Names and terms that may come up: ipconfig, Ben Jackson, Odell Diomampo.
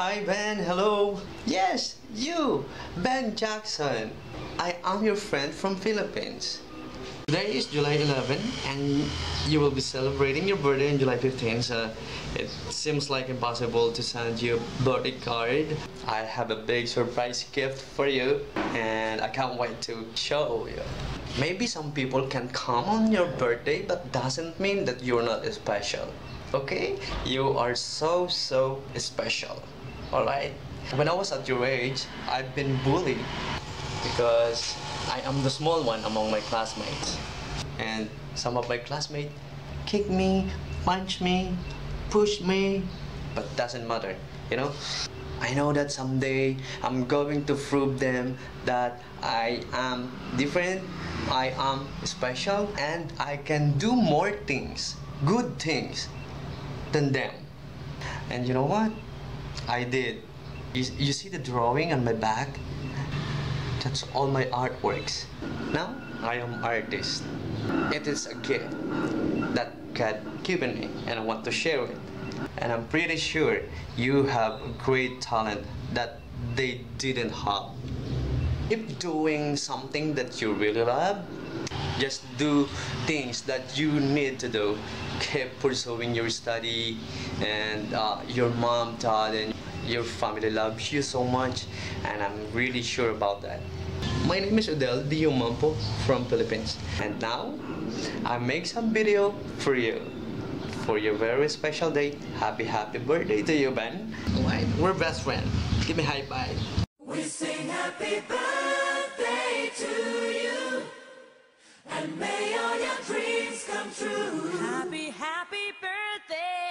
Hi Ben, hello. Yes, you, Ben Jackson. I am your friend from Philippines. Today is July 11 and you will be celebrating your birthday on July 15, so it seems like impossible to send you a birthday card. I have a big surprise gift for you and I can't wait to show you. Maybe some people can come on your birthday, but doesn't mean that you're not special. Okay? You are so special. Alright? When I was at your age, I've been bullied because I am the small one among my classmates. And some of my classmates kicked me, punched me, pushed me, but doesn't matter, you know? I know that someday I'm going to prove them that I am different, I am special, and I can do more things, good things, than them. And you know what? I did. You see the drawing on my back? That's all my artworks. Now, I am artist. It is a gift that God given me and I want to share it. And I'm pretty sure you have great talent that they didn't have. If doing something that you really love, just do things that you need to do. Keep pursuing your study and your mom, dad, and your family loves you so much, and I'm really sure about that. My name is Odell Diomampo from Philippines, and now I make some video for you. For your very special day, happy birthday to you, Ben. Alright, we're best friends. Give me a high five. We sing happy birthday to you, and may all your dreams come true. Happy birthday.